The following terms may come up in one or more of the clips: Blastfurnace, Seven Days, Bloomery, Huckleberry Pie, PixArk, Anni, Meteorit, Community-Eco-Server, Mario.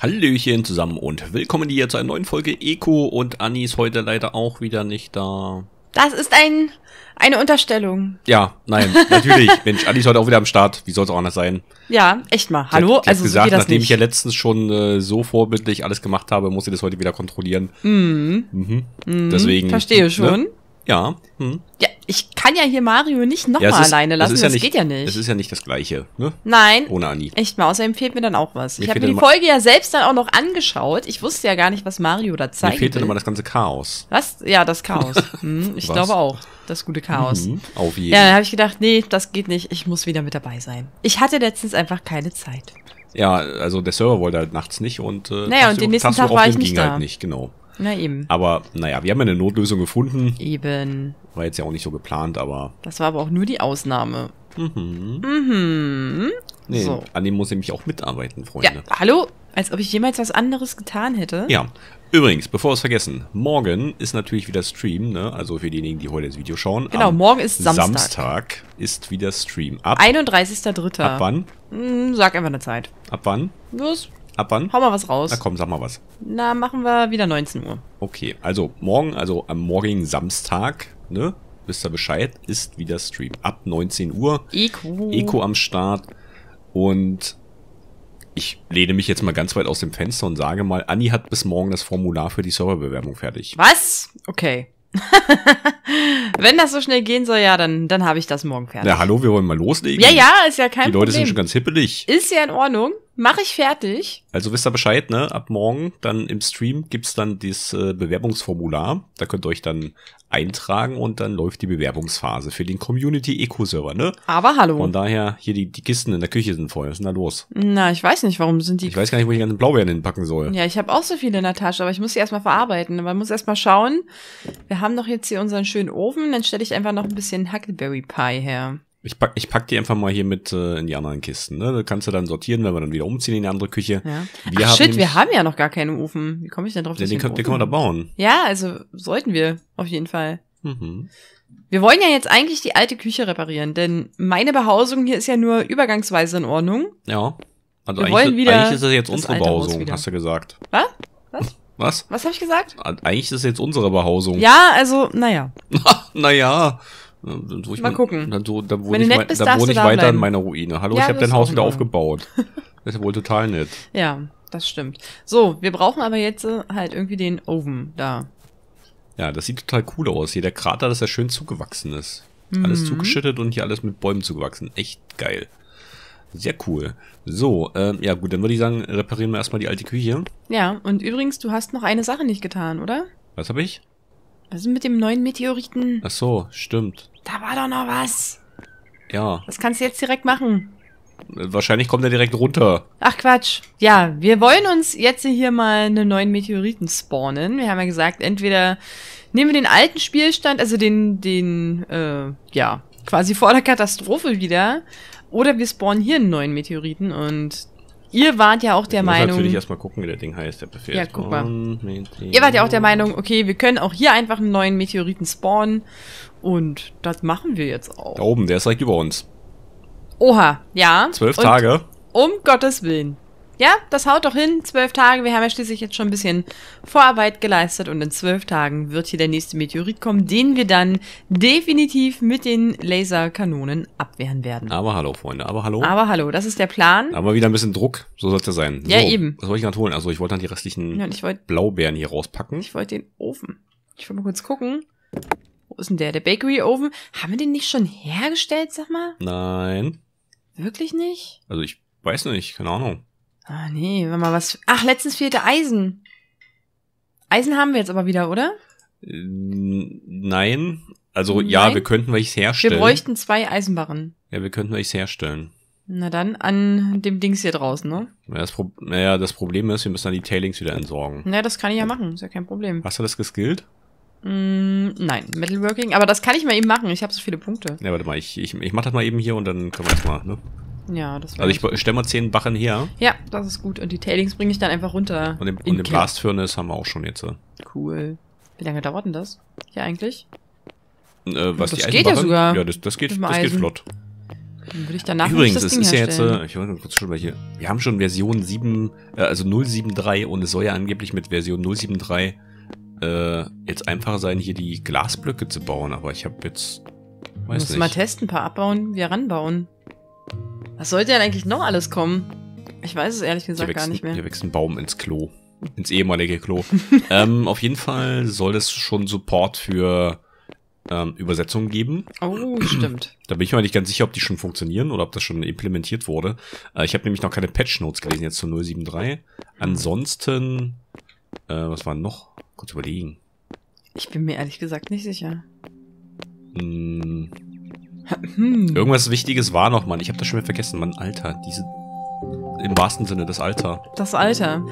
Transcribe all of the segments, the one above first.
Hallöchen zusammen und willkommen hier zu einer neuen Folge Eco, und Anni ist heute leider auch wieder nicht da. Das ist eine Unterstellung. Ja, nein, natürlich. Mensch, Anni ist heute auch wieder am Start. Wie soll es auch anders sein? Ja, echt mal. Hallo? Also gesagt, nachdem ich ja letztens schon so vorbildlich alles gemacht habe, muss ich das heute wieder kontrollieren. Deswegen. Verstehe schon. Ne? Ja. Ja, ich kann ja hier Mario nicht nochmal alleine lassen, das geht ja nicht. Es ist ja nicht das Gleiche, ne? Nein. Ohne Anni. Echt mal, außerdem fehlt mir dann auch was. Ich habe mir die Folge ja selbst dann auch noch angeschaut. Ich wusste ja gar nicht, was Mario da zeigt. Mir fehlt dann immer das ganze Chaos. Was? Ja, das Chaos. Ich glaube auch, das gute Chaos. Auf jeden Fall. Ja, dann habe ich gedacht, nee, das geht nicht, ich muss wieder mit dabei sein. Ich hatte letztens einfach keine Zeit. Ja, also der Server wollte halt nachts nicht und... naja, und den nächsten Tag war ich nicht da. Halt nicht, genau. Na eben. Aber naja, wir haben ja eine Notlösung gefunden. Eben. War jetzt ja auch nicht so geplant, aber... Das war aber auch nur die Ausnahme. Nee, so. Anni muss nämlich auch mitarbeiten, Freunde. Ja, hallo? Als ob ich jemals was anderes getan hätte. Ja. Übrigens, bevor wir es vergessen, morgen ist natürlich wieder Stream, ne? Also für diejenigen, die heute das Video schauen. Genau, morgen ist Samstag. Samstag ist wieder Stream. Ab 31.03. Ab wann? Sag einfach eine Zeit. Ab wann? Los. Ab wann? Hau mal was raus. Na komm, sag mal was. Na, machen wir wieder 19 Uhr. Okay, also morgen, also am morgigen Samstag, ne, wisst ihr Bescheid, ist wieder Stream. Ab 19 Uhr. Eco. Eco am Start. Und ich lehne mich jetzt mal ganz weit aus dem Fenster und sage mal, Anni hat bis morgen das Formular für die Serverbewerbung fertig. Was? Okay. Wenn das so schnell gehen soll, ja, dann habe ich das morgen fertig. Na hallo, wir wollen mal loslegen. Ja, ja, ist ja kein Problem. Die Leute sind schon ganz hippelig. Ist ja in Ordnung. Mache ich fertig. Also wisst ihr Bescheid, ne? Ab morgen dann im Stream gibt's dann das Bewerbungsformular. Da könnt ihr euch dann eintragen und dann läuft die Bewerbungsphase für den Community-Eco-Server, ne? Aber hallo. Von daher, hier die Kisten in der Küche sind voll. Was ist denn da los? Na, ich weiß nicht, warum sind die... Ich weiß gar nicht, wo ich die ganzen Blaubeeren hinpacken soll. Ja, ich habe auch so viele in der Tasche, aber ich muss sie erstmal verarbeiten. Man muss erstmal schauen. Wir haben doch jetzt hier unseren schönen Ofen. Dann stelle ich einfach noch ein bisschen Huckleberry Pie her. Ich pack die einfach mal hier mit in die anderen Kisten. Ne? Da kannst du dann sortieren, wenn wir dann wieder umziehen in die andere Küche. Ja. Ach shit, wir haben ja noch gar keinen Ofen. Wie komme ich denn drauf, dass wir einen Ofen? Den können wir da bauen. Ja, also sollten wir auf jeden Fall. Wir wollen ja jetzt eigentlich die alte Küche reparieren, denn meine Behausung hier ist ja nur übergangsweise in Ordnung. Ja, also eigentlich ist das jetzt unsere Behausung, hast du gesagt. Was? Was? Was? Was habe ich gesagt? Eigentlich ist das jetzt unsere Behausung. Ja, also, naja. Naja. Mal gucken. Dann wohne ich weiter in meiner Ruine. Hallo, ja, ich habe dein Haus wieder aufgebaut. Das ist wohl total nett. Ja, das stimmt. So, wir brauchen aber jetzt halt irgendwie den Oven da. Ja, das sieht total cool aus. Hier der Krater, dass er schön zugewachsen ist. Alles zugeschüttet und hier alles mit Bäumen zugewachsen. Echt geil. Sehr cool. So, ja gut, dann würde ich sagen, reparieren wir erstmal die alte Küche. Ja, und übrigens, du hast noch eine Sache nicht getan, oder? Was habe ich? Was ist mit dem neuen Meteoriten? Ach so, stimmt. Da war doch noch was. Ja. Das kannst du jetzt direkt machen. Wahrscheinlich kommt er direkt runter. Ach Quatsch. Ja, wir wollen uns jetzt hier mal einen neuen Meteoriten spawnen. Wir haben ja gesagt, entweder nehmen wir den alten Spielstand, also den quasi vor der Katastrophe wieder, oder wir spawnen hier einen neuen Meteoriten und... Ihr wart ja auch der Meinung... natürlich erstmal gucken, wie der Ding heißt, der Befehl. Ja, guck mal. Ihr wart ja auch der Meinung, okay, wir können auch hier einfach einen neuen Meteoriten spawnen. Und das machen wir jetzt auch. Da oben, der ist direkt über uns. Oha, ja. 12 Tage. Um Gottes Willen. Ja, das haut doch hin, 12 Tage. Wir haben ja schließlich jetzt schon ein bisschen Vorarbeit geleistet. Und in 12 Tagen wird hier der nächste Meteorit kommen, den wir dann definitiv mit den Laserkanonen abwehren werden. Aber hallo, Freunde, aber hallo. Aber hallo, das ist der Plan. Aber wieder ein bisschen Druck, so soll es ja sein. Ja, so, eben. Was wollte ich gerade holen? Also ich wollte dann die restlichen Blaubeeren hier rauspacken. Ich wollte den Ofen. Ich will mal kurz gucken. Wo ist denn der? Der Bakery-Ofen. Haben wir den nicht schon hergestellt, sag mal? Nein. Wirklich nicht? Also ich weiß nicht, keine Ahnung. Ah, nee, wenn mal was... Ach, letztens fehlte Eisen. Eisen haben wir jetzt aber wieder, oder? Nein. Also, nein? Ja, wir könnten welches herstellen. Wir bräuchten 2 Eisenbarren. Ja, wir könnten welches herstellen. Na dann, an dem Dings hier draußen, ne? Naja, das Problem ist, wir müssen dann die Tailings wieder entsorgen. Na, das kann ich ja machen, ist ja kein Problem. Hast du das geskillt? Nein, Metalworking, aber das kann ich mal eben machen, ich habe so viele Punkte. Ja, warte mal, ich mach das mal eben hier und dann können wir das mal, ne? Ja, das war also ich stelle mal 10 Barren her. Ja, das ist gut. Und die Tailings bringe ich dann einfach runter. Und den Blastfurnace haben wir auch schon jetzt. Cool. Wie lange dauert denn das hier eigentlich? Was das die Eisenbarren? Geht ja sogar. Ja, das geht flott. Dann würde ich danach übrigens, es ist ja jetzt, ich wollte kurz schon welche. Wir haben schon Version 7, also 073, und es soll ja angeblich mit Version 073 jetzt einfacher sein, hier die Glasblöcke zu bauen, aber ich habe jetzt. Weiß nicht. Musst mal testen, ein paar abbauen, wieder ranbauen. Was sollte denn eigentlich noch alles kommen? Ich weiß es ehrlich gesagt gar nicht mehr. Hier wächst ein Baum ins Klo. Ins ehemalige Klo. Auf jeden Fall soll es schon Support für Übersetzungen geben. Oh, stimmt. Da bin ich mir nicht ganz sicher, ob die schon funktionieren oder ob das schon implementiert wurde. Ich habe nämlich noch keine Patch-Notes gelesen jetzt zu 073. Ansonsten, was war noch? Kurz überlegen. Ich bin mir ehrlich gesagt nicht sicher. Irgendwas Wichtiges war noch, Mann. Ich habe das schon wieder vergessen. Mann, Alter. Diese, im wahrsten Sinne, das Alter. Das Alter.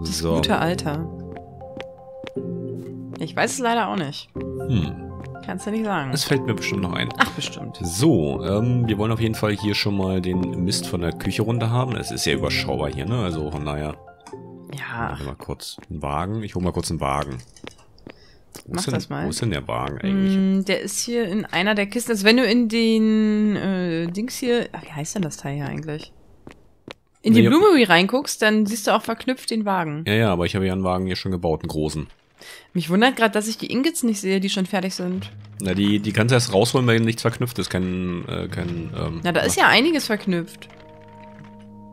Das so. Gute Alter. Ich weiß es leider auch nicht. Kannst du nicht sagen. Das fällt mir bestimmt noch ein. Ach, bestimmt. So, wir wollen auf jeden Fall hier schon mal den Mist von der Küche runter haben. Es ist ja überschaubar hier, ne? Also, naja. Ja. Mal kurz einen Wagen. Ich hole mal kurz einen Wagen. Mach das mal. Wo ist denn der Wagen eigentlich? Der ist hier in einer der Kisten. Also wenn du in den Dings hier... Ach, wie heißt denn das Teil hier eigentlich? In die Bloomery reinguckst, dann siehst du auch verknüpft den Wagen. Ja, ja, aber ich habe ja einen Wagen hier schon gebaut, einen großen. Mich wundert gerade, dass ich die Ingots nicht sehe, die schon fertig sind. Na, die kannst du erst rausholen, weil nichts verknüpft ist. Na, da ist ja einiges verknüpft.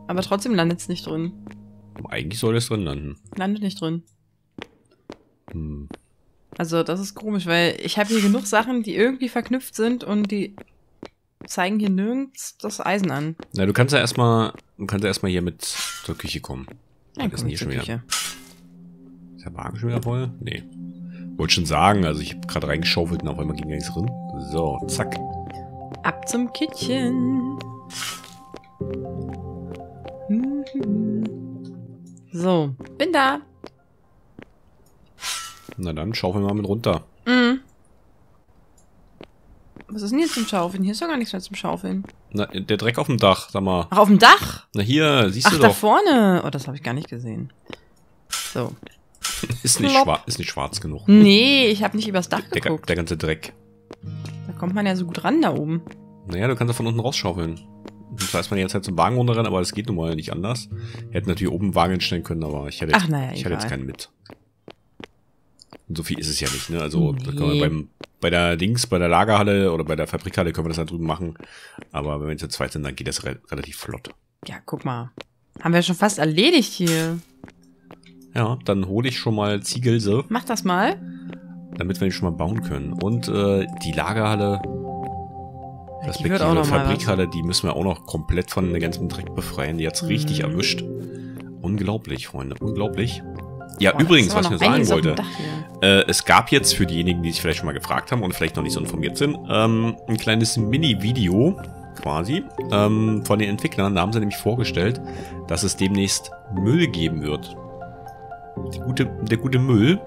Aber trotzdem landet es nicht drin. Aber eigentlich soll es drin landen. Landet nicht drin. Also das ist komisch, weil ich habe hier genug Sachen, die irgendwie verknüpft sind und die zeigen hier nirgends das Eisen an. Na, du kannst ja erstmal hier mit zur Küche kommen. Ja, komm hier schon wieder. Küche. Ist der Wagen schon wieder voll? Nee. Wollte schon sagen, also ich habe gerade reingeschaufelt und auf einmal ging nichts drin. So, zack. Ab zum Kittchen. So, bin da. Na dann, schaufeln wir mal mit runter. Was ist denn hier zum Schaufeln? Hier ist doch gar nichts mehr zum Schaufeln. Na, der Dreck auf dem Dach, sag mal. Ach, auf dem Dach? Na hier, siehst du doch. Ach, da vorne. Oh, das habe ich gar nicht gesehen. So. ist nicht schwarz genug. Nee, ich habe nicht übers Dach geguckt. Der ganze Dreck. Da kommt man ja so gut ran da oben. Naja, du kannst ja von unten rausschaufeln. Das heißt, man jetzt halt zum Wagen runter ran, aber das geht nun mal nicht anders. Hätten natürlich oben einen Wagen hinstellen können, aber ich hätte jetzt, ich hätte jetzt keinen mit. Und so viel ist es ja nicht, ne? Also, nee. Das können wir bei der Lagerhalle oder bei der Fabrikhalle können wir das da drüben machen. Aber wenn wir jetzt zu zweit sind, dann geht das relativ flott. Ja, guck mal. Haben wir ja schon fast erledigt hier. Ja, dann hole ich schon mal Ziegelse. Mach das mal. Damit wir die schon mal bauen können. Und die Lagerhalle, respektive Fabrikhalle, die müssen wir auch noch komplett von dem ganzen Dreck befreien. Die hat's richtig erwischt. Unglaublich, Freunde, unglaublich. Ja, boah, übrigens, was ich nur sagen wollte, es gab jetzt für diejenigen, die sich vielleicht schon mal gefragt haben und vielleicht noch nicht so informiert sind, ein kleines Mini-Video quasi von den Entwicklern. Da haben sie nämlich vorgestellt, dass es demnächst Müll geben wird. Der gute Müll.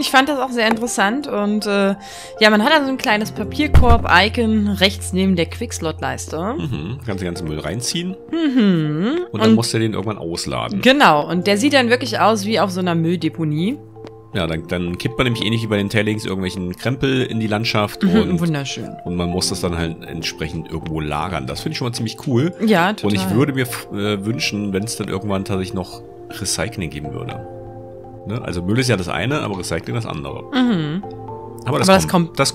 Ich fand das auch sehr interessant und ja, man hat also ein kleines Papierkorb-Icon rechts neben der Quickslot-Leiste. Kannst den ganzen Müll reinziehen und dann musst du den irgendwann ausladen. Genau, und der sieht dann wirklich aus wie auf so einer Mülldeponie. Ja, dann kippt man nämlich ähnlich wie bei den Tailings irgendwelchen Krempel in die Landschaft. Wunderschön. Und man muss das dann halt entsprechend irgendwo lagern. Das finde ich schon mal ziemlich cool. Ja, total. Und ich würde mir wünschen, wenn es dann irgendwann tatsächlich noch Recycling geben würde. Ne? Also Müll ist ja das eine, aber Recycling das andere. Aber das kommt bestimmt noch. Das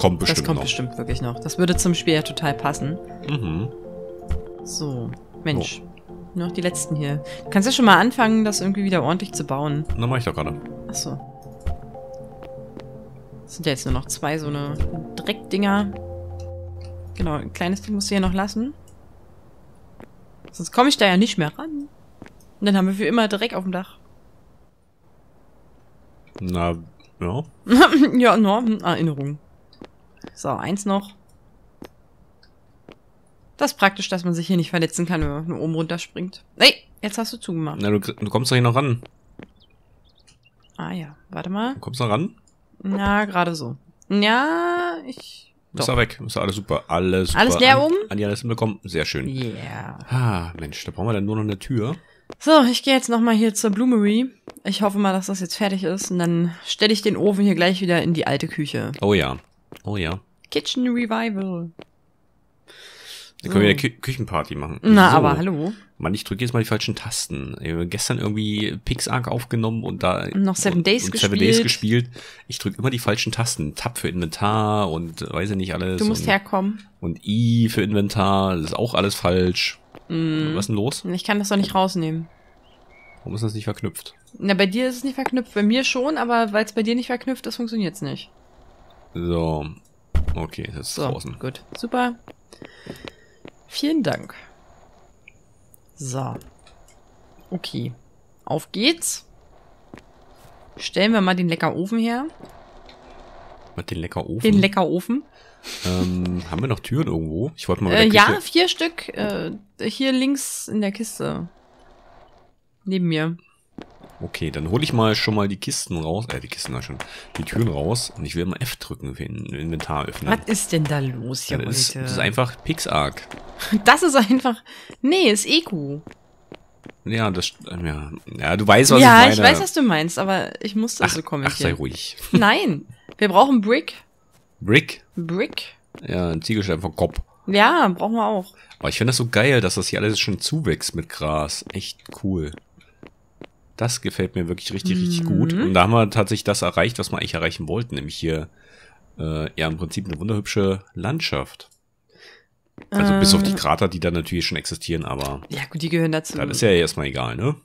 kommt bestimmt wirklich noch. Das würde zum Spiel ja total passen. So, Mensch. Oh. Nur noch die letzten hier. Du kannst ja schon mal anfangen, das irgendwie wieder ordentlich zu bauen. Na, mach ich doch gerade. Achso. Das sind ja jetzt nur noch zwei so eine Dreckdinger. Genau, ein kleines Ding musst du hier noch lassen. Sonst komme ich da ja nicht mehr ran. Und dann haben wir für immer Dreck auf dem Dach. Na, ja. Ja, nur Erinnerung. So, eins noch. Das ist praktisch, dass man sich hier nicht verletzen kann, wenn man oben runterspringt. Nee, jetzt hast du zugemacht. Na, du kommst doch hier noch ran. Ah ja, warte mal. Du kommst noch ran? Na, gerade so. Ja, ich... Ist da weg. Ist da alles super. Alles super. Alles leer oben? Anni, alles hinbekommen. Sehr schön. Yeah. Ah, Mensch, da brauchen wir dann nur noch eine Tür. So, ich gehe jetzt nochmal hier zur Bloomery. Ich hoffe mal, dass das jetzt fertig ist. Und dann stelle ich den Ofen hier gleich wieder in die alte Küche. Oh ja. Oh ja. Kitchen Revival. Dann können wir eine Küchenparty machen. Na, so. Aber hallo. Mann, ich drücke jetzt mal die falschen Tasten. Ich habe gestern irgendwie PixArk aufgenommen und da... Noch Seven Days gespielt. Ich drücke immer die falschen Tasten. Tab für Inventar und weiß ich nicht alles. Du musst herkommen. Und I für Inventar. Das ist auch alles falsch. Mm. Was ist denn los? Ich kann das doch nicht rausnehmen. Warum ist das nicht verknüpft? Na, bei dir ist es nicht verknüpft. Bei mir schon, aber weil es bei dir nicht verknüpft ist, funktioniert es nicht. So. Okay, das ist so, draußen. Gut, super. Vielen Dank. So. Okay. Auf geht's. Stellen wir mal den Leckerofen her. Mit den Leckerofen? Den Leckerofen. Haben wir noch Türen irgendwo? Ich wollte mal in der Küche. Ja, 4 Stück. Hier links in der Kiste. Neben mir. Okay, dann hole ich mal schon mal die Kisten raus. Die Kisten da schon. Die Türen raus. Und ich will mal F drücken für den Inventar öffnen. Was ist denn da los hier heute? Das ist einfach PixArk. Das ist einfach... Nee, ist Eco. Ja, das... Ja, ja, du weißt, was ich meine. Ja, ich weiß, was du meinst, aber ich muss das so kommentieren. Ach, sei ruhig. Nein, wir brauchen Brick. Brick? Brick. Ja, ein Ziegelstein vom Kopf. Ja, brauchen wir auch. Aber ich finde das so geil, dass das hier alles schon zuwächst mit Gras. Echt cool. Das gefällt mir wirklich richtig, richtig gut. Und da haben wir tatsächlich das erreicht, was wir eigentlich erreichen wollten. Nämlich hier, ja, im Prinzip eine wunderhübsche Landschaft. Also bis auf die Krater, die da natürlich schon existieren, aber... Ja gut, die gehören dazu. Das ist ja erstmal egal, ne?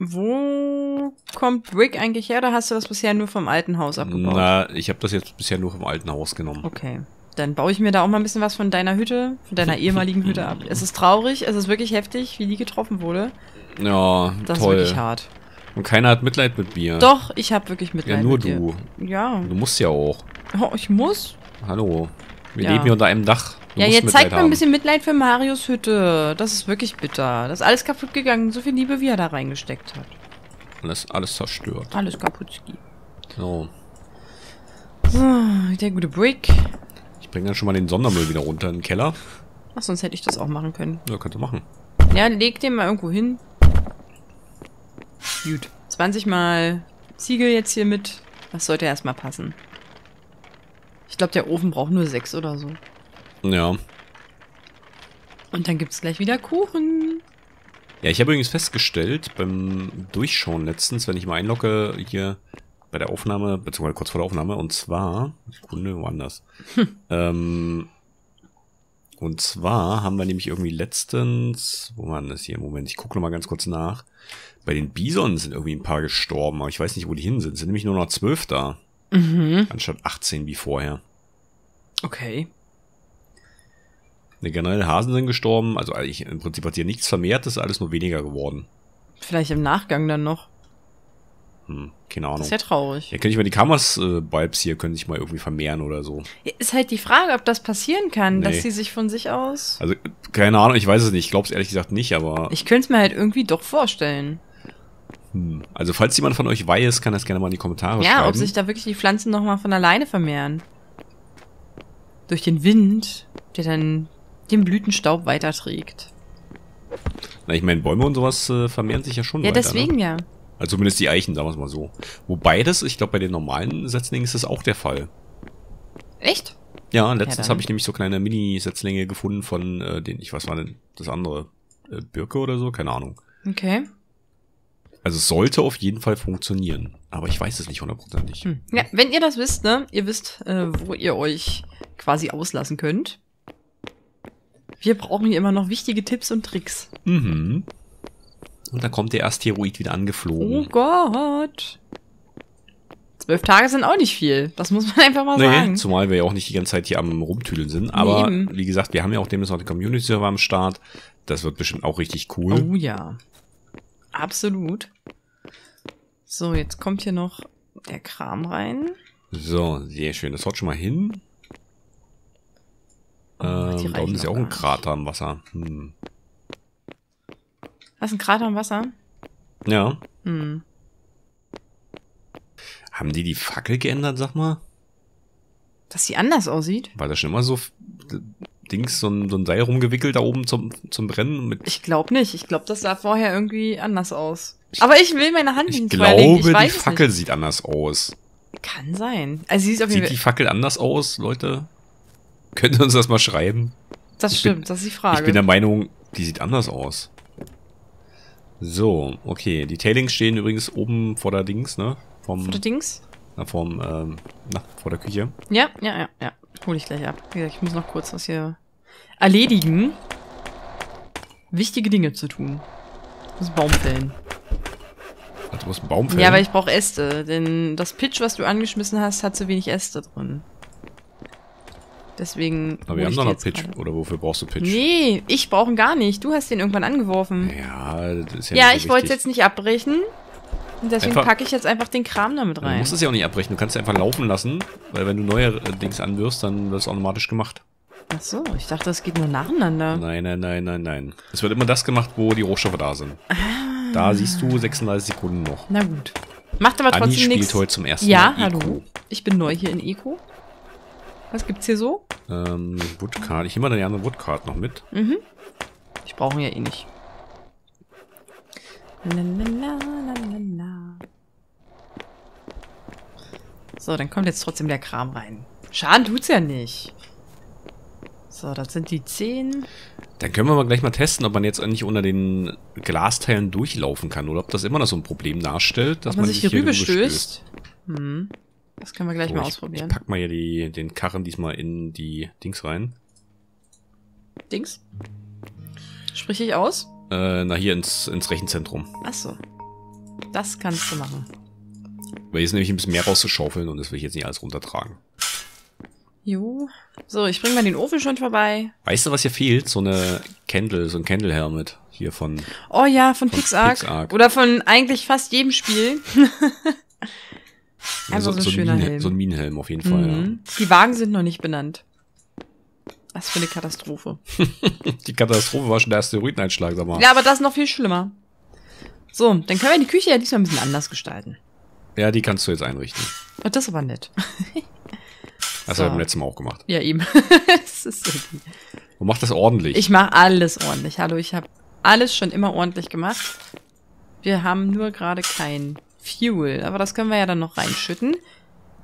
Wo kommt Brick eigentlich her? Oder hast du das bisher nur vom alten Haus abgebaut? Na, ich habe das jetzt bisher nur vom alten Haus genommen. Okay, dann baue ich mir da auch mal ein bisschen was von deiner Hütte, von deiner ehemaligen Hütte ab. Es ist traurig, es ist wirklich heftig, wie die getroffen wurde. Ja, das toll. Das ist wirklich hart. Und keiner hat Mitleid mit mir. Doch, ich habe wirklich Mitleid mit dir. Ja, nur du. Ja. Du musst ja auch. Oh, ich muss? Hallo. Wir leben hier unter einem Dach. Du musst jetzt zeigt mir ein bisschen Mitleid für Marios Hütte. Das ist wirklich bitter. Das ist alles kaputt gegangen. So viel Liebe, wie er da reingesteckt hat. Alles zerstört. Alles kaputt. So. So, der gute Brick. Ich bringe dann schon mal den Sondermüll wieder runter in den Keller. Ach, sonst hätte ich das auch machen können. Ja, kannst du machen. Ja, leg den mal irgendwo hin. Gut. 20 mal Ziegel jetzt hier mit. Das sollte erstmal passen. Ich glaube, der Ofen braucht nur 6 oder so. Ja. Und dann gibt es gleich wieder Kuchen. Ja, ich habe übrigens festgestellt, beim Durchschauen letztens, wenn ich mal einlogge hier bei der Aufnahme, beziehungsweise kurz vor der Aufnahme, und zwar, Sekunde, woanders. Und zwar haben wir nämlich irgendwie letztens, wo war das hier? Moment, ich gucke nochmal ganz kurz nach. Bei den Bisons sind irgendwie ein paar gestorben, aber ich weiß nicht, wo die hin sind. Es sind nämlich nur noch 12 da. Mhm. Anstatt 18 wie vorher. Okay. Ne, generell Hasen sind gestorben. Also im Prinzip hat hier nichts vermehrt, das ist alles nur weniger geworden. Vielleicht im Nachgang dann noch. Hm, keine Ahnung. Das ist ja traurig. Ja, könnte ich mal die Kammers-Vibes hier, können sich mal irgendwie vermehren oder so. Ja, ist halt die Frage, ob das passieren kann, dass die sich von sich aus... Also, keine Ahnung, ich weiß es nicht. Ich glaube es ehrlich gesagt nicht, aber... Ich könnte es mir halt irgendwie doch vorstellen. Also falls jemand von euch weiß, kann das gerne mal in die Kommentare schreiben. Ja, ob sich da wirklich die Pflanzen nochmal von alleine vermehren. Durch den Wind, der dann den Blütenstaub weiterträgt. Na, ich meine, Bäume und sowas vermehren sich ja schon weiter. Ja, deswegen ne? Also zumindest die Eichen, sagen wir es mal so. Wobei das, ich glaube, bei den normalen Setzlingen ist das auch der Fall. Echt? Ja, letztens habe ich nämlich so kleine Mini-Setzlinge gefunden von den, ich weiß war denn das andere, Birke oder so, keine Ahnung. Okay. Also es sollte auf jeden Fall funktionieren. Aber ich weiß es nicht hundertprozentig. Hm. Ja, wenn ihr das wisst, ne? Ihr wisst, wo ihr euch quasi auslassen könnt. Wir brauchen hier immer noch wichtige Tipps und Tricks. Mhm. Und dann kommt der Asteroid wieder angeflogen. Oh Gott. 12 Tage sind auch nicht viel. Das muss man einfach mal sagen. Zumal wir ja auch nicht die ganze Zeit hier am Rumtüdeln sind. Aber wie gesagt, wir haben ja auch demnächst noch den Community-Server am Start. Das wird bestimmt auch richtig cool. Oh ja. Absolut. So, jetzt kommt hier noch der Kram rein. So, sehr schön. Das haut schon mal hin. Da unten ist ja auch ein Krater am Wasser. Hm. Was, ein Krater am Wasser? Ja. Hm. Haben die Fackel geändert, sag mal? Dass sie anders aussieht? War da schon immer so... Dings, so ein Seil rumgewickelt da oben zum Brennen? Mit ich glaube nicht. Ich glaube, das sah vorher irgendwie anders aus. Aber ich will meine Hand nicht verlegen. Ich glaube, die Fackel sieht anders aus. Kann sein. Also, sieht die Fackel anders aus, Leute? Könnt ihr uns das mal schreiben? Das stimmt, das ist die Frage. Ich bin der Meinung, die sieht anders aus. So, okay. Die Tailings stehen übrigens oben vor der Dings, ne? Vom, vor der Dings? Na, vom, vor der Küche. Ja, ja, ja, ja. Hol ich gleich ab. Wie gesagt, ich muss noch kurz was hier erledigen. Wichtige Dinge zu tun. Ich muss einen Baum fällen. Also, du musst einen Baum fällen? Ja, aber ich brauche Äste, denn das Pitch, was du angeschmissen hast, hat zu wenig Äste drin. Deswegen. Aber wir haben doch noch Pitch. Gerade. Oder wofür brauchst du Pitch? Nee, ich brauche ihn gar nicht. Du hast den irgendwann angeworfen. Ja, das ist ja nicht so wichtig. Ich wollte es jetzt nicht abbrechen. Und deswegen packe ich jetzt einfach den Kram damit rein. Du musst es ja auch nicht abbrechen. Du kannst es einfach laufen lassen. Weil wenn du neue Dings anwirfst, dann wird es automatisch gemacht. Ach so, ich dachte, das geht nur nacheinander. Nein, nein, nein, nein, nein. Es wird immer das gemacht, wo die Rohstoffe da sind. Ah. Da siehst du 36 Sekunden noch. Na gut. Macht aber trotzdem nichts. Anni spielt heute zum ersten Mal Eco. Ja, hallo. Ich bin neu hier in Eco. Was gibt's hier so? Woodcard. Ich nehme mal die andere Woodcard noch mit. Mhm. Ich brauche ihn ja eh nicht. So, dann kommt jetzt trotzdem der Kram rein. Schaden tut's ja nicht. So, das sind die 10. Dann können wir mal gleich mal testen, ob man jetzt eigentlich unter den Glasteilen durchlaufen kann. Oder ob das immer noch so ein Problem darstellt, dass man sich hier rüberstößt. Hm. Das können wir gleich mal ausprobieren. Ich pack mal hier den Karren diesmal in die Dings rein. Dings? Sprich ich aus? Na, hier ins Rechenzentrum. Achso. Das kannst du machen. Weil hier ist nämlich ein bisschen mehr rauszuschaufeln und das will ich jetzt nicht alles runtertragen. Jo. So, ich bringe mal den Ofen schon vorbei. Weißt du, was hier fehlt? So ein Candle Hermit hier von... Oh ja, von PixArk. Oder von eigentlich fast jedem Spiel. Also so ein schöner Helm. So ein Minenhelm auf jeden Fall, ja. Die Wagen sind noch nicht benannt. Was für eine Katastrophe. Die Katastrophe war schon der Asteroideneinschlag, sag mal. Ja, aber das ist noch viel schlimmer. So, dann können wir die Küche ja diesmal ein bisschen anders gestalten. Ja, die kannst du jetzt einrichten. Oh, das ist aber nett. Das haben wir beim letzten Mal auch gemacht. Ja, eben. Und mach das ordentlich. Ich mache alles ordentlich. Hallo, ich habe alles schon immer ordentlich gemacht. Wir haben nur gerade keinen... Fuel, aber das können wir ja dann noch reinschütten.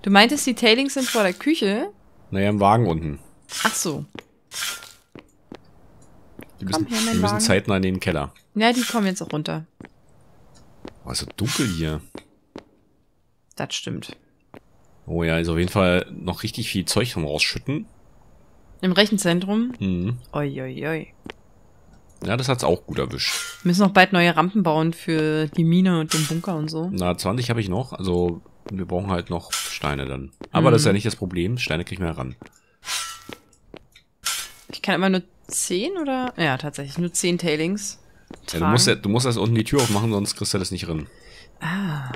Du meintest, die Tailings sind vor der Küche? Naja, im Wagen unten. Ach so. Die müssen zeitnah in den Keller. Ja, die kommen jetzt auch runter. Oh, ist so dunkel hier. Das stimmt. Oh ja, ist auf jeden Fall noch richtig viel Zeug vom Rausschütten. Im Rechenzentrum? Mhm. Oi, oi, oi. Ja, das hat's auch gut erwischt. Wir müssen noch bald neue Rampen bauen für die Mine und den Bunker und so. Na, 20 habe ich noch. Also, wir brauchen halt noch Steine dann. Aber das ist ja nicht das Problem. Steine kriegen wir ran. Ich kann immer nur 10 oder? Ja, tatsächlich. Nur 10 Tailings. Ja, du musst erst unten die Tür aufmachen, sonst kriegst du das nicht rin. Ah.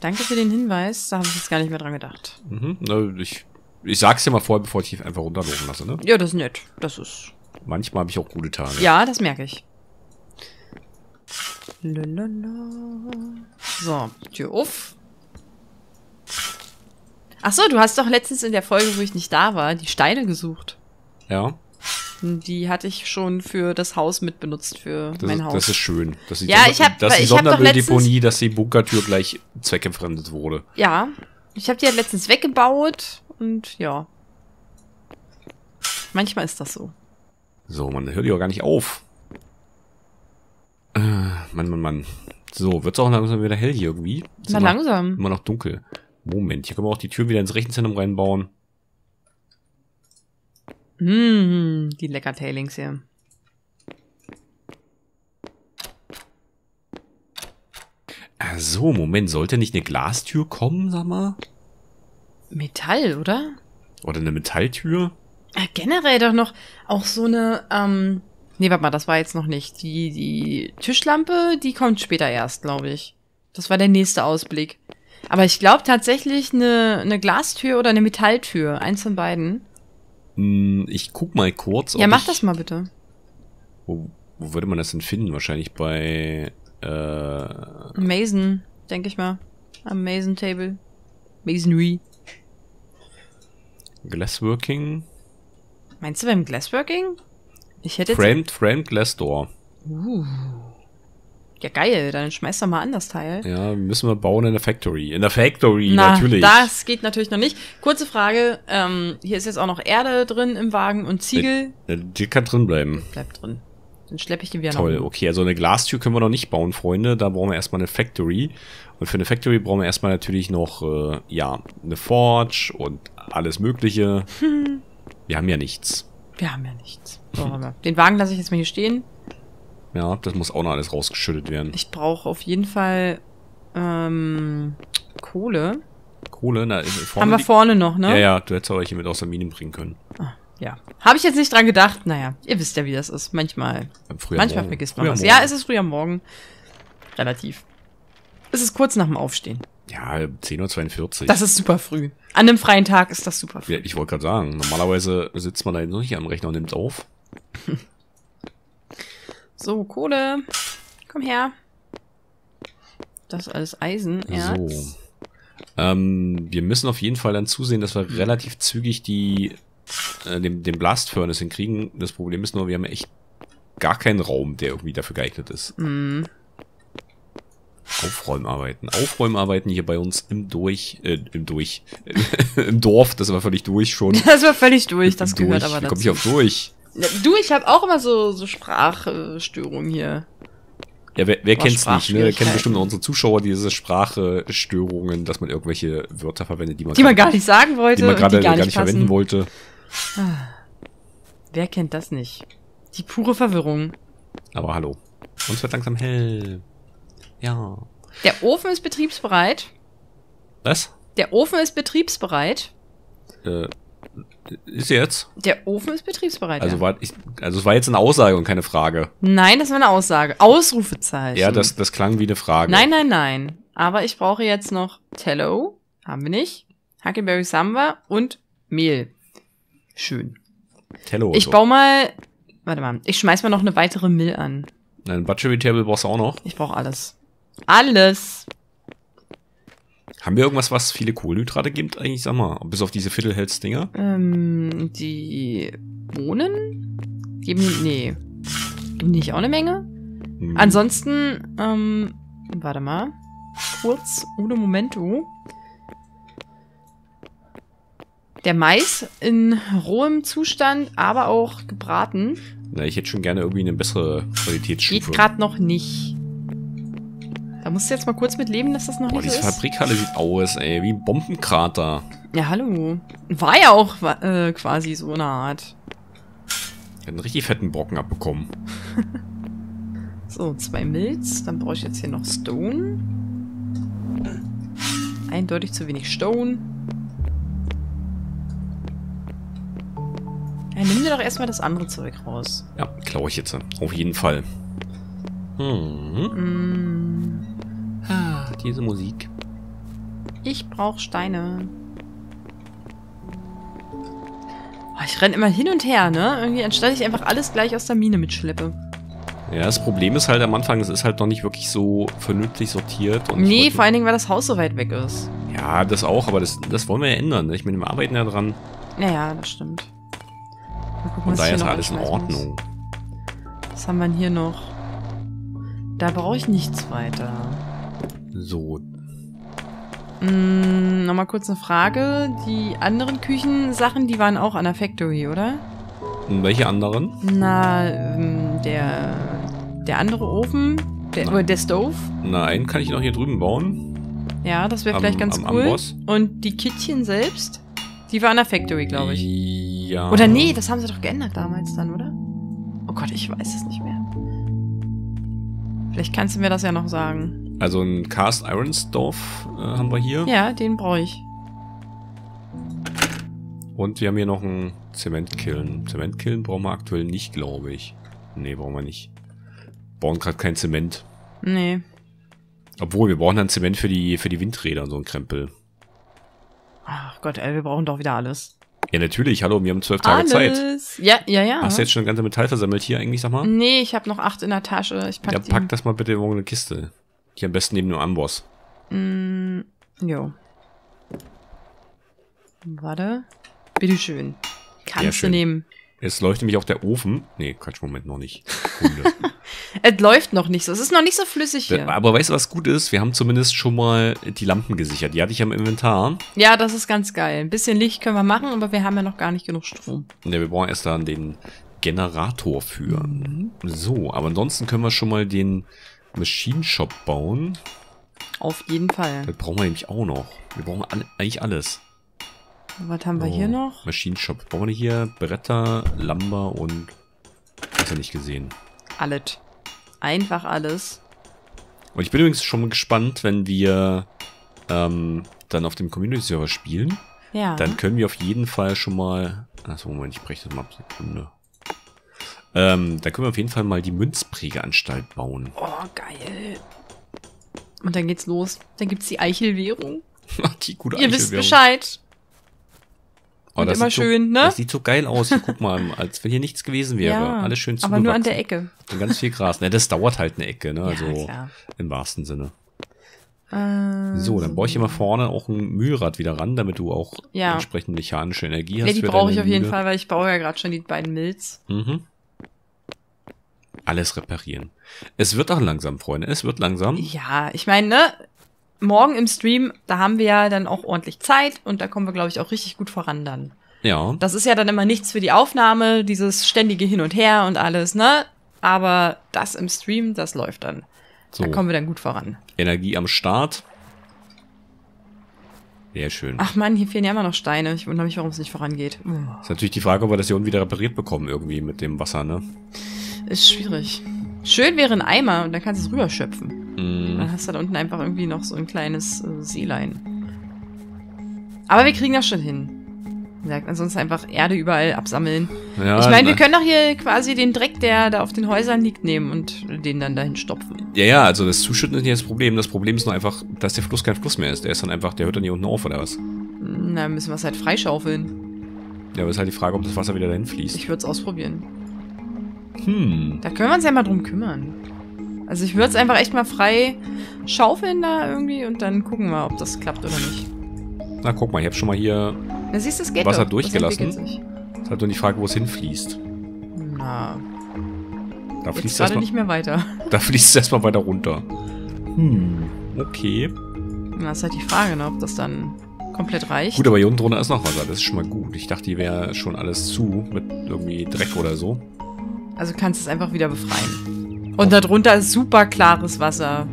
Danke für den Hinweis. Da habe ich jetzt gar nicht mehr dran gedacht. Mhm. Na, ich sag's dir mal vorher, bevor ich dich einfach runterlaufen lasse, ne? Ja, das ist nett. Das ist... Manchmal habe ich auch gute Tage. Ja, das merke ich. Lulala. So, Tür auf. Achso, du hast doch letztens in der Folge, wo ich nicht da war, die Steine gesucht. Ja. Die hatte ich schon für das Haus mitbenutzt, für mein Haus. Das ist schön. Dass die Sonderbilddeponie, dass die Bunkertür gleich zweckentfremdet wurde. Ja, ich habe die halt letztens weggebaut und ja. Manchmal ist das so. So, man hört die auch gar nicht auf. Mann, Mann, Mann. So, wird's auch langsam wieder hell hier irgendwie. Na, langsam. Immer noch dunkel. Moment, hier können wir auch die Tür wieder ins Rechenzentrum reinbauen. Die lecker Tailings hier. Ach so, Moment, sollte nicht eine Glastür kommen, sag mal? Metall, oder? Oder eine Metalltür? Generell doch noch auch so eine, nee, warte mal, das war jetzt noch nicht. Die Tischlampe, die kommt später erst, glaube ich. Das war der nächste Ausblick. Aber ich glaube tatsächlich eine Glastür oder eine Metalltür. Eins von beiden. Ich guck mal kurz. Ja, mach das mal bitte. Wo würde man das denn finden? Wahrscheinlich bei, Mason, denke ich mal. Am Mason Table. Masonry. Glassworking. Meinst du beim Glassworking? Ich hätte Framed Glass Door. Ja, geil, dann schmeiß doch mal an das Teil. Ja, müssen wir bauen in der Factory. In der Factory, na, natürlich. Das geht natürlich noch nicht. Kurze Frage, hier ist jetzt auch noch Erde drin im Wagen und Ziegel. Die kann drin bleiben. Bleibt drin. Dann schleppe ich den wieder nach. Toll, okay, also eine Glastür können wir noch nicht bauen, Freunde. Da brauchen wir erstmal eine Factory. Und für eine Factory brauchen wir erstmal natürlich noch, ja, eine Forge und alles Mögliche. Wir haben ja nichts. Wir haben ja nichts. So, den Wagen lasse ich jetzt mal hier stehen. Ja, das muss auch noch alles rausgeschüttet werden. Ich brauche auf jeden Fall Kohle. Kohle? Na, vorne haben wir vorne noch, ne? Ja, ja, du hättest aber hier mit aus der Mine bringen können. Ah, ja. Habe ich jetzt nicht dran gedacht. Naja, ihr wisst ja, wie das ist. Manchmal vergisst man was. Ja, es ist früh am Morgen. Relativ. Es ist kurz nach dem Aufstehen. Ja, 10:42 Uhr. Das ist super früh. An einem freien Tag ist das super früh. Ja, ich wollte gerade sagen, normalerweise sitzt man da jetzt noch nicht am Rechner und nimmt auf. So, Kohle. Komm her. Das ist alles Eisenerz. So. Wir müssen auf jeden Fall dann zusehen, dass wir relativ zügig die, den Blastfurnace hinkriegen. Das Problem ist nur, wir haben echt gar keinen Raum, der irgendwie dafür geeignet ist. Mhm. Aufräumarbeiten. Aufräumarbeiten hier bei uns im Dorf. Das war völlig durch schon. Das war völlig durch, das gehört aber dazu. Komm ich auf durch. Du, ich habe auch immer so Sprachstörungen hier. Ja, wer kennt's nicht, ne? Kennen bestimmt auch unsere Zuschauer diese Sprachstörungen, dass man irgendwelche Wörter verwendet, die man gerade gar nicht verwenden wollte. Wer kennt das nicht? Die pure Verwirrung. Aber hallo. Uns wird langsam hell. Ja. Der Ofen ist betriebsbereit. Was? Der Ofen ist betriebsbereit. Ist jetzt? Der Ofen ist betriebsbereit. Also, ja. Also es war jetzt eine Aussage und keine Frage. Nein, das war eine Aussage. Ausrufezeichen. Ja, das klang wie eine Frage. Nein, nein, nein. Aber ich brauche jetzt noch Tallow. Haben wir nicht. Huckleberry Samba und Mehl. Schön. Tallow. Ich baue mal. Warte mal. Ich schmeiß mal noch eine weitere Mill an. Ein Butchery Table brauchst du auch noch. Ich brauche alles. Alles. Haben wir irgendwas, was viele Kohlenhydrate gibt eigentlich? Sag mal, bis auf diese Viertelhelz-Dinger? Die Bohnen? Geben, nee. Geben nicht auch eine Menge? Hm. Ansonsten, warte mal. Kurz, uno momento. Der Mais in rohem Zustand, aber auch gebraten. Na, ich hätte schon gerne irgendwie eine bessere Qualitätsstufe. Geht gerade noch nicht. Da musst du jetzt mal kurz mit leben, dass das noch nicht so ist. Boah, diese Fabrikhalle sieht aus, ey. Wie ein Bombenkrater. Ja, hallo. War ja auch quasi so eine Art. Ich hab einen richtig fetten Brocken abbekommen. So, 2 Milz. Dann brauche ich jetzt hier noch Stone. Eindeutig zu wenig Stone. Ja, nimm dir doch erstmal das andere Zeug raus. Ja, klaue ich jetzt. Auf jeden Fall. Hm. Mm. Diese Musik. Ich brauche Steine. Oh, ich renne immer hin und her, ne? Irgendwie, anstatt ich einfach alles gleich aus der Mine mitschleppe. Ja, das Problem ist halt am Anfang, es ist halt noch nicht wirklich so vernünftig sortiert. Und nee, vor allen Dingen, weil das Haus so weit weg ist. Ja, das auch, aber das wollen wir ja ändern. Ne? Ich meine, wir arbeiten ja dran. Naja, das stimmt. Mal gucken, und da ist alles in Ordnung. Was haben wir denn hier noch? Da brauche ich nichts weiter. So. Nochmal kurz eine Frage. Die anderen Küchensachen, die waren auch an der Factory, oder? Welche anderen? Na, der andere Ofen. Der Stove. Nein, kann ich noch hier drüben bauen. Ja, das wäre vielleicht ganz cool. Amboss. Und die Kitchen selbst, die war an der Factory, glaube ich. Ja. Oder nee, das haben sie doch geändert damals dann, oder? Oh Gott, ich weiß es nicht mehr. Vielleicht kannst du mir das ja noch sagen. Also ein Cast Iron Stove haben wir hier. Ja, den brauche ich. Und wir haben hier noch einen Zementkiln. Zementkiln brauchen wir aktuell nicht, glaube ich. Nee, brauchen wir nicht. Wir brauchen gerade kein Zement. Nee. Obwohl, wir brauchen dann Zement für die Windräder und so ein Krempel. Ach Gott, ey, wir brauchen doch wieder alles. Ja, natürlich. Hallo, wir haben 12 Tage Zeit. Ja, ja, ja. Hast du jetzt schon ganze Metall versammelt hier eigentlich, sag mal? Nee, ich habe noch 8 in der Tasche. Ich pack die. Ja, pack das mal bitte in eine Kiste. Hier am besten neben dem Amboss. Jo. Warte. Bitteschön. Kannst du nehmen. Es läuft nämlich auch der Ofen. Nee, Quatsch, Moment, noch nicht. Es läuft noch nicht so. Es ist noch nicht so flüssig hier. Aber weißt du, was gut ist? Wir haben zumindest schon mal die Lampen gesichert. Die hatte ich ja im Inventar. Ja, das ist ganz geil. Ein bisschen Licht können wir machen, aber wir haben ja noch gar nicht genug Strom. Ne, wir brauchen erst dann den Generator für. Mhm. So, aber ansonsten können wir schon mal den Machine Shop bauen. Auf jeden Fall. Das brauchen wir nämlich auch noch. Wir brauchen eigentlich alles. Was haben wir hier noch? Machine Shop. Brauchen wir hier Bretter, Lumber und... Hast du nicht gesehen. Alles. Einfach alles. Und ich bin übrigens schon gespannt, wenn wir dann auf dem Community-Server spielen. Ja. Dann können wir auf jeden Fall schon mal... Achso, Moment, ich breche das mal ab. Sekunde. Da können wir auf jeden Fall mal die Münzprägeanstalt bauen. Oh, geil. Und dann geht's los. Dann gibt's die Eichelwährung. Die gute Eichelwährung. Ihr wisst Bescheid. Oh, das immer schön, so, ne? Das sieht so geil aus. Guck mal, als wenn hier nichts gewesen wäre. Ja, alles schön zugewachsen. Aber nur an der Ecke. Und ganz viel Gras. Ne, das dauert halt eine Ecke, ne? Ja, also klar. Im wahrsten Sinne. So, dann brauche ich immer vorne auch ein Mühlrad wieder ran, damit du auch entsprechend mechanische Energie hast. Ne, die brauche ich auf jeden Fall, weil ich baue ja gerade schon die beiden Milz. Mhm. Alles reparieren. Es wird auch langsam, Freunde. Es wird langsam. Ja, ich meine, ne? Morgen im Stream, da haben wir ja dann auch ordentlich Zeit und da kommen wir, glaube ich, auch richtig gut voran dann. Ja. Das ist ja dann immer nichts für die Aufnahme, dieses ständige Hin und Her und alles, ne? Aber das im Stream, das läuft dann. So. Da kommen wir dann gut voran. Energie am Start. Sehr schön. Ach man, hier fehlen ja immer noch Steine. Ich wundere mich, warum es nicht vorangeht. Ist natürlich die Frage, ob wir das hier unten wieder repariert bekommen irgendwie mit dem Wasser, ne? Ist schwierig. Schön wäre ein Eimer und dann kannst du es rüberschöpfen. Dann hast du da unten einfach irgendwie noch so ein kleines Seelein. Aber wir kriegen das schon hin. Ansonsten einfach Erde überall absammeln. Ja, ich meine, wir können doch hier quasi den Dreck, der da auf den Häusern liegt, nehmen und den dann dahin stopfen. Ja, ja, also das Zuschütten ist nicht das Problem. Das Problem ist nur einfach, dass der Fluss kein Fluss mehr ist. Der ist dann einfach, der hört dann hier unten auf, oder was? Na, müssen wir es halt freischaufeln. Ja, aber ist halt die Frage, ob das Wasser wieder dahin fließt. Ich würde es ausprobieren. Hm. Da können wir uns ja mal drum kümmern. Also ich würde es einfach echt mal frei schaufeln da irgendwie und dann gucken wir, ob das klappt oder nicht. Na, guck mal, ich habe schon mal hier Wasser durchgelassen. Das ist halt nur die Frage, wo es hinfließt. Na, da fließt es gerade nicht mehr weiter. Da fließt es erstmal weiter runter. Hm, okay. Das ist halt die Frage, ne, ob das dann komplett reicht. Gut, aber hier unten drunter ist noch Wasser, das ist schon mal gut. Ich dachte, hier wäre schon alles zu mit irgendwie Dreck oder so. Also kannst du es einfach wieder befreien. Und darunter ist super klares Wasser.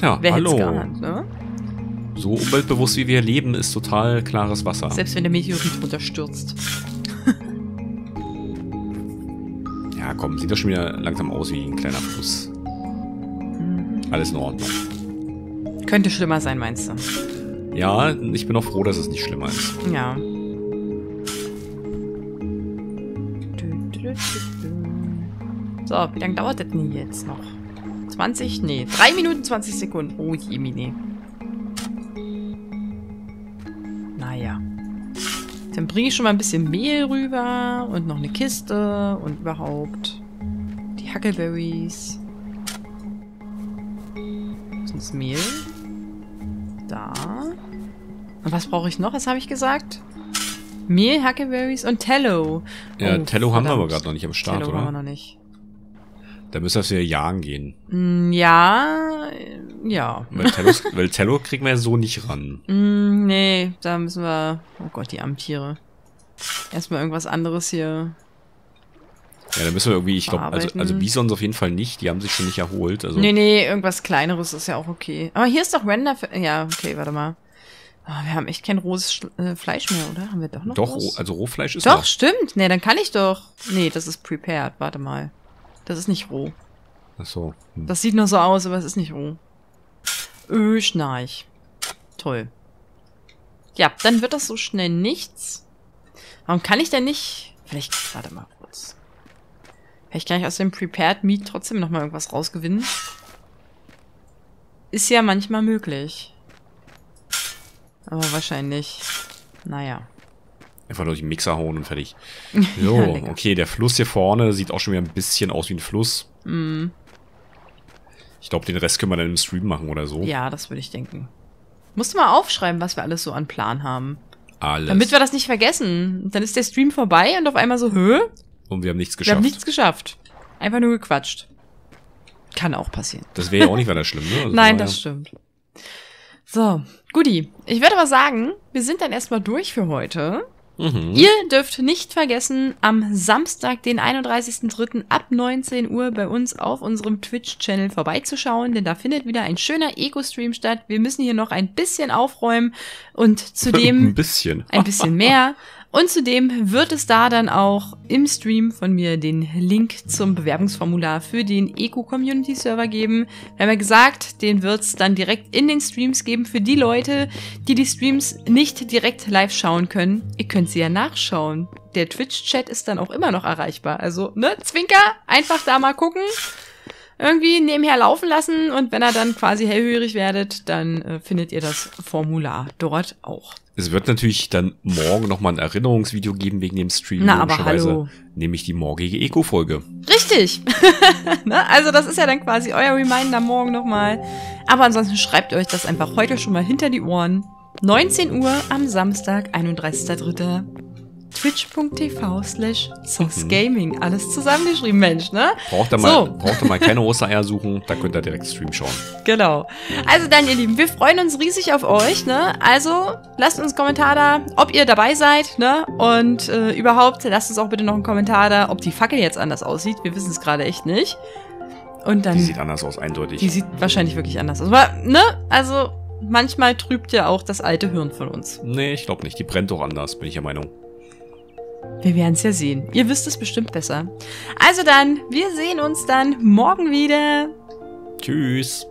Ja, wer hätte es geahnt, ne? So umweltbewusst wie wir leben, ist total klares Wasser. Selbst wenn der Meteorit runterstürzt. Ja, komm, sieht doch schon wieder langsam aus wie ein kleiner Fluss. Mhm. Alles in Ordnung. Könnte schlimmer sein, meinst du? Ja, ich bin auch froh, dass es nicht schlimmer ist. Ja. So, wie lange dauert das denn jetzt noch? 20? Nee, 3 Minuten 20 Sekunden. Oh je, Mine. Naja. Dann bringe ich schon mal ein bisschen Mehl rüber und noch eine Kiste und überhaupt die Huckleberries. Das ist Mehl. Da. Und was brauche ich noch? Was habe ich gesagt? Mehl, Huckleberries und Tallow. Ja, oh, Tallow haben wir aber gerade noch nicht am Start, Tallow oder? Haben wir noch nicht. Da müssen wir das wieder jagen gehen. Ja, ja. Weil Tello kriegen wir ja so nicht ran. Nee, da müssen wir... Oh Gott, die Amtiere. Erstmal irgendwas anderes hier. Ja, da müssen wir irgendwie... Ich glaube, also Bisons auf jeden Fall nicht. Die haben sich schon nicht erholt. Also. Nee, nee, irgendwas Kleineres ist ja auch okay. Aber hier ist doch Render... Ja, okay, warte mal. Oh, wir haben echt kein rohes Fleisch mehr, oder? Haben wir doch noch rohes? Also Rohfleisch ist doch, stimmt. Nee, dann kann ich doch... Nee, das ist prepared. Warte mal. Das ist nicht roh. Ach so. Hm. Das sieht nur so aus, aber es ist nicht roh. Schnarch. Toll. Ja, dann wird das so schnell nichts. Warum kann ich denn nicht... Vielleicht... Warte mal kurz. Vielleicht kann ich aus dem Prepared Meat trotzdem nochmal irgendwas rausgewinnen. Ist ja manchmal möglich. Aber wahrscheinlich... Naja. Einfach durch den Mixer hauen und fertig. So, ja, okay, der Fluss hier vorne sieht auch schon wieder ein bisschen aus wie ein Fluss. Mm. Ich glaube, den Rest können wir dann im Stream machen oder so. Ja, das würde ich denken. Musst du mal aufschreiben, was wir alles so an Plan haben. Alles. Damit wir das nicht vergessen. Dann ist der Stream vorbei und auf einmal so, hö? Und wir haben nichts geschafft. Wir haben nichts geschafft. Einfach nur gequatscht. Kann auch passieren. Das wäre ja auch nicht weiter schlimm, ne? Also nein, das stimmt. So, Guti. Ich würde aber sagen, wir sind dann erstmal durch für heute. Mhm. Ihr dürft nicht vergessen, am Samstag, den 31.03. ab 19 Uhr bei uns auf unserem Twitch-Channel vorbeizuschauen, denn da findet wieder ein schöner Eco-Stream statt. Wir müssen hier noch ein bisschen aufräumen und zudem ein bisschen mehr. Und zudem wird es da dann auch im Stream von mir den Link zum Bewerbungsformular für den Eco-Community-Server geben. Wir haben ja gesagt, den wird es dann direkt in den Streams geben für die Leute, die die Streams nicht direkt live schauen können. Ihr könnt sie ja nachschauen. Der Twitch-Chat ist dann auch immer noch erreichbar. Also, ne, Zwinker, einfach da mal gucken. Irgendwie nebenher laufen lassen und wenn ihr dann quasi hellhörig werdet, dann findet ihr das Formular dort auch. Es wird natürlich dann morgen nochmal ein Erinnerungsvideo geben wegen dem Stream. Na, aber hallo. Nämlich die morgige Eco-Folge. Richtig. Ne? Also das ist ja dann quasi euer Reminder morgen nochmal. Aber ansonsten schreibt euch das einfach heute schon mal hinter die Ohren. 19 Uhr am Samstag, 31.03. Twitch.tv/ZoS Gaming. Alles zusammengeschrieben, Mensch, ne? Braucht ihr mal keine Ostereier suchen, da könnt ihr direkt Stream schauen. Genau. Also dann, ihr Lieben, wir freuen uns riesig auf euch, ne? Also, lasst uns einen Kommentar da, ob ihr dabei seid, ne? Und überhaupt, lasst uns auch bitte noch einen Kommentar da, ob die Fackel jetzt anders aussieht. Wir wissen es gerade echt nicht. Und dann... Die sieht anders aus, eindeutig. Die sieht wahrscheinlich wirklich anders aus. Aber, ne? Also, manchmal trübt ja auch das alte Hirn von uns. Nee, ich glaube nicht. Die brennt doch anders, bin ich der Meinung. Wir werden es ja sehen. Ihr wisst es bestimmt besser. Also dann, wir sehen uns dann morgen wieder. Tschüss.